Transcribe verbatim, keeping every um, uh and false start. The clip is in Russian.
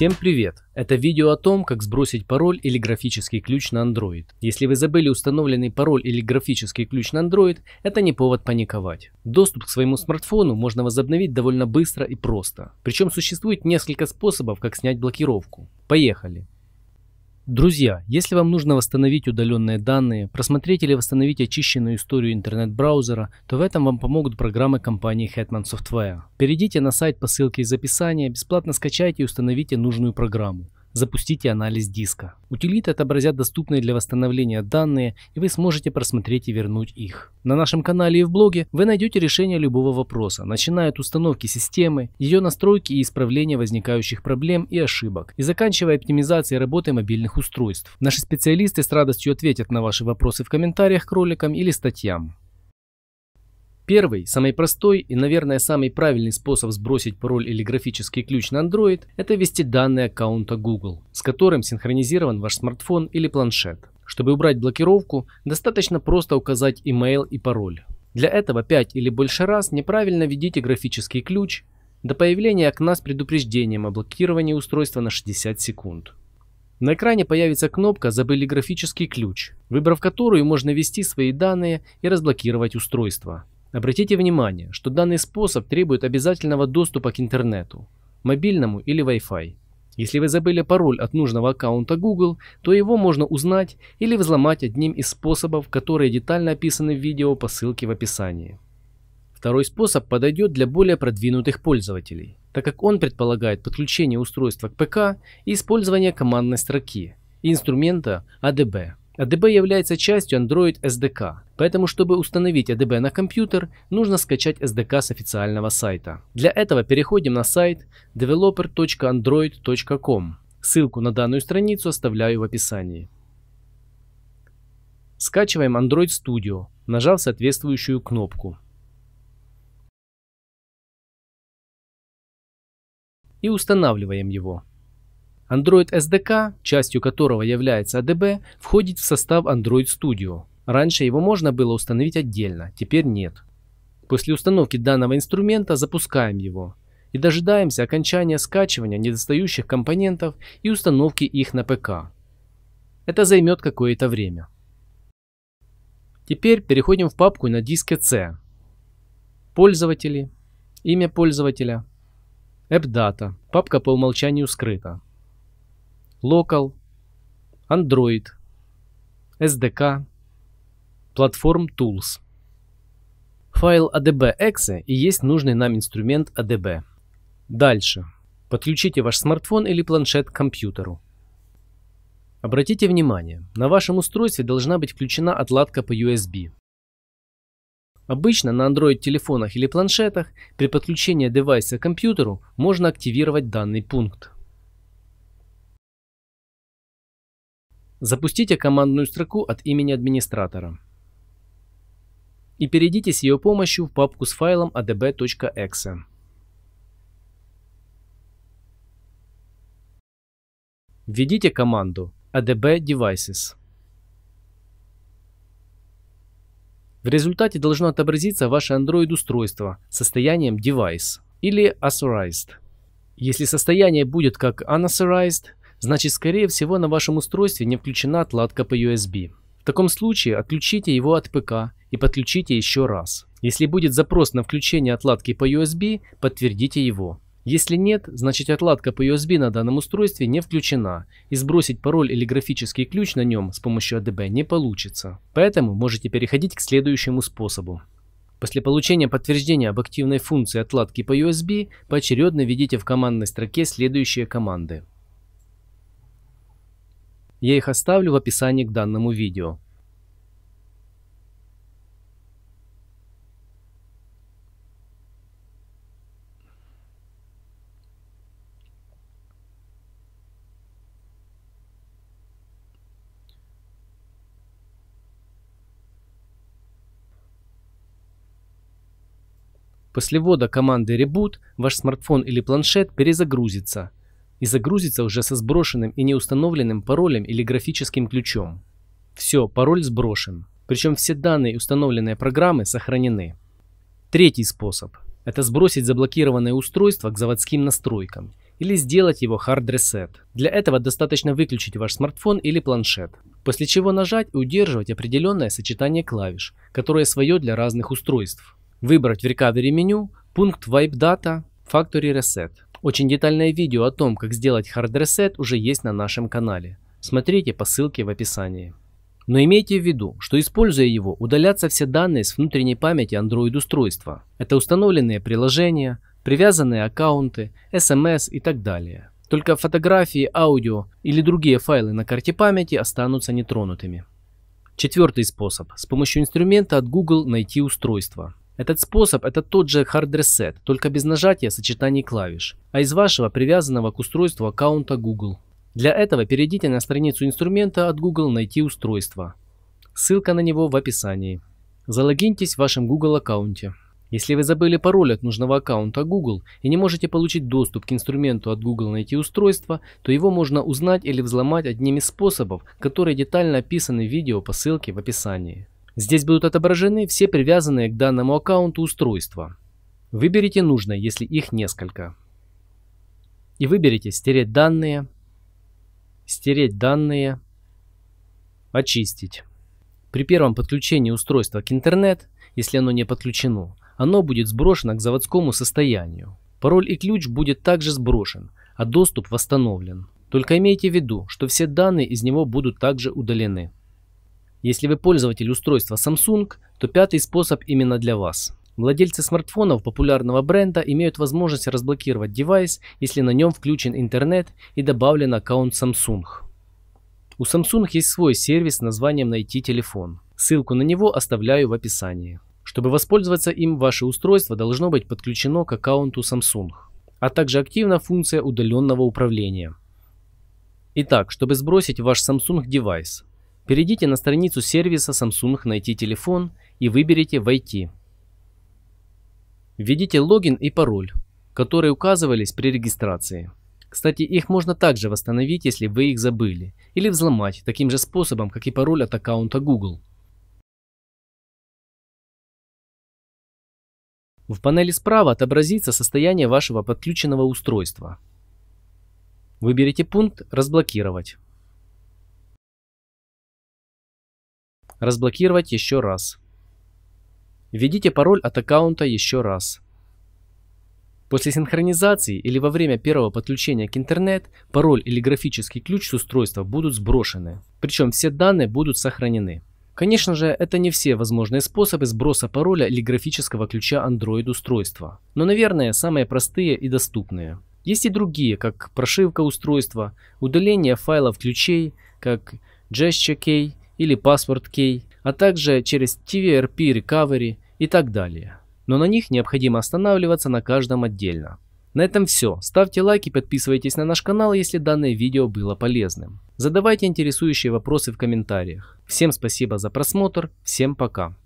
Всем привет! Это видео о том, как сбросить пароль или графический ключ на Android. Если вы забыли установленный пароль или графический ключ на Android, это не повод паниковать. Доступ к своему смартфону можно возобновить довольно быстро и просто. Причем существует несколько способов, как снять блокировку. Поехали! Друзья, если вам нужно восстановить удаленные данные, просмотреть или восстановить очищенную историю интернет-браузера, то в этом вам помогут программы компании Hetman Software. Перейдите на сайт по ссылке из описания, бесплатно скачайте и установите нужную программу. Запустите анализ диска. Утилиты отобразят доступные для восстановления данные, и вы сможете просмотреть и вернуть их. На нашем канале и в блоге вы найдете решение любого вопроса, начиная от установки системы, ее настройки и исправления возникающих проблем и ошибок, и заканчивая оптимизацией работы мобильных устройств. Наши специалисты с радостью ответят на ваши вопросы в комментариях к роликам или статьям. Первый, самый простой и, наверное, самый правильный способ сбросить пароль или графический ключ на Android – это ввести данные аккаунта Google, с которым синхронизирован ваш смартфон или планшет. Чтобы убрать блокировку, достаточно просто указать email и пароль. Для этого пять или больше раз неправильно введите графический ключ до появления окна с предупреждением о блокировании устройства на шестьдесят секунд. На экране появится кнопка «Забыли графический ключ», выбрав которую можно ввести свои данные и разблокировать устройство. Обратите внимание, что данный способ требует обязательного доступа к интернету, мобильному или Wi-Fi. Если вы забыли пароль от нужного аккаунта Google, то его можно узнать или взломать одним из способов, которые детально описаны в видео по ссылке в описании. Второй способ подойдет для более продвинутых пользователей, так как он предполагает подключение устройства к ПК и использование командной строки и инструмента А Д Б. А Д Б является частью Android С Д К, поэтому, чтобы установить А Д Б на компьютер, нужно скачать С Д К с официального сайта. Для этого переходим на сайт девелопер точка андроид точка ком. Ссылку на данную страницу оставляю в описании. Скачиваем Android Studio, нажав соответствующую кнопку. И устанавливаем его. Android С Д К, частью которого является А Д Б, входит в состав Android Studio. Раньше его можно было установить отдельно, теперь нет. После установки данного инструмента запускаем его и дожидаемся окончания скачивания недостающих компонентов и установки их на П К. Это займет какое-то время. Теперь переходим в папку на диске C. Пользователи, имя пользователя, AppData, папка по умолчанию скрыта. Local, Android, С Д К, Platform Tools. Файл A D B.exe и есть нужный нам инструмент А Д Б. Дальше. Подключите ваш смартфон или планшет к компьютеру. Обратите внимание, на вашем устройстве должна быть включена отладка по U S B. Обычно на Android-телефонах или планшетах при подключении девайса к компьютеру можно активировать данный пункт. Запустите командную строку от имени администратора и перейдите с ее помощью в папку с файлом A D B.exe. Введите команду A D B devices. В результате должно отобразиться ваше Android-устройство с состоянием device или authorized. Если состояние будет как unauthorized, значит, скорее всего, на вашем устройстве не включена отладка по U S B. В таком случае отключите его от П К и подключите еще раз. Если будет запрос на включение отладки по U S B, подтвердите его. Если нет, значит отладка по U S B на данном устройстве не включена, и сбросить пароль или графический ключ на нем с помощью А Д Б не получится. Поэтому можете переходить к следующему способу. После получения подтверждения об активной функции отладки по U S B, поочередно введите в командной строке следующие команды. Я их оставлю в описании к данному видео. После ввода команды Reboot ваш смартфон или планшет перезагрузится и загрузится уже со сброшенным и неустановленным паролем или графическим ключом. Все, пароль сброшен. Причем все данные и установленные программы сохранены. Третий способ – это сбросить заблокированное устройство к заводским настройкам или сделать его hard reset. Для этого достаточно выключить ваш смартфон или планшет, после чего нажать и удерживать определенное сочетание клавиш, которое свое для разных устройств. Выбрать в Recovery меню пункт Wipe Data Factory Reset. Очень детальное видео о том, как сделать hard reset, уже есть на нашем канале. Смотрите по ссылке в описании. Но имейте в виду, что используя его, удалятся все данные с внутренней памяти Android устройства. Это установленные приложения, привязанные аккаунты, эс эм эс и так далее. Только фотографии, аудио или другие файлы на карте памяти останутся нетронутыми. Четвертый способ. С помощью инструмента от Google найти устройство. Этот способ – это тот же Hard Reset, только без нажатия сочетаний клавиш, а из вашего привязанного к устройству аккаунта Google. Для этого перейдите на страницу инструмента от Google «Найти устройство». Ссылка на него в описании. Залогиньтесь в вашем Google аккаунте. Если вы забыли пароль от нужного аккаунта Google и не можете получить доступ к инструменту от Google «Найти устройство», то его можно узнать или взломать одним из способов, которые детально описаны в видео по ссылке в описании. Здесь будут отображены все привязанные к данному аккаунту устройства. Выберите нужное, если их несколько. И выберите «Стереть данные», «Стереть данные», «Очистить». При первом подключении устройства к интернету, если оно не подключено, оно будет сброшено к заводскому состоянию. Пароль и ключ будет также сброшен, а доступ восстановлен. Только имейте в виду, что все данные из него будут также удалены. Если вы пользователь устройства Samsung, то пятый способ именно для вас. Владельцы смартфонов популярного бренда имеют возможность разблокировать девайс, если на нем включен интернет и добавлен аккаунт Samsung. У Samsung есть свой сервис с названием «Найти телефон». Ссылку на него оставляю в описании. Чтобы воспользоваться им, ваше устройство должно быть подключено к аккаунту Samsung, а также активна функция удаленного управления. Итак, чтобы сбросить ваш Samsung девайс, перейдите на страницу сервиса Samsung «Найти телефон» и выберите «Войти». Введите логин и пароль, которые указывались при регистрации. Кстати, их можно также восстановить, если вы их забыли, или взломать таким же способом, как и пароль от аккаунта Google. В панели справа отобразится состояние вашего подключенного устройства. Выберите пункт «Разблокировать». Разблокировать еще раз. Введите пароль от аккаунта еще раз. После синхронизации или во время первого подключения к интернету пароль или графический ключ с устройства будут сброшены, причем все данные будут сохранены. Конечно же, это не все возможные способы сброса пароля или графического ключа Android устройства, но, наверное, самые простые и доступные. Есть и другие, как прошивка устройства, удаление файлов ключей, как gesture key или password key, а также через ти дабл ю ар пи Recovery и так далее. Но на них необходимо останавливаться на каждом отдельно. На этом все. Ставьте лайки, подписывайтесь на наш канал, если данное видео было полезным. Задавайте интересующие вопросы в комментариях. Всем спасибо за просмотр, всем пока.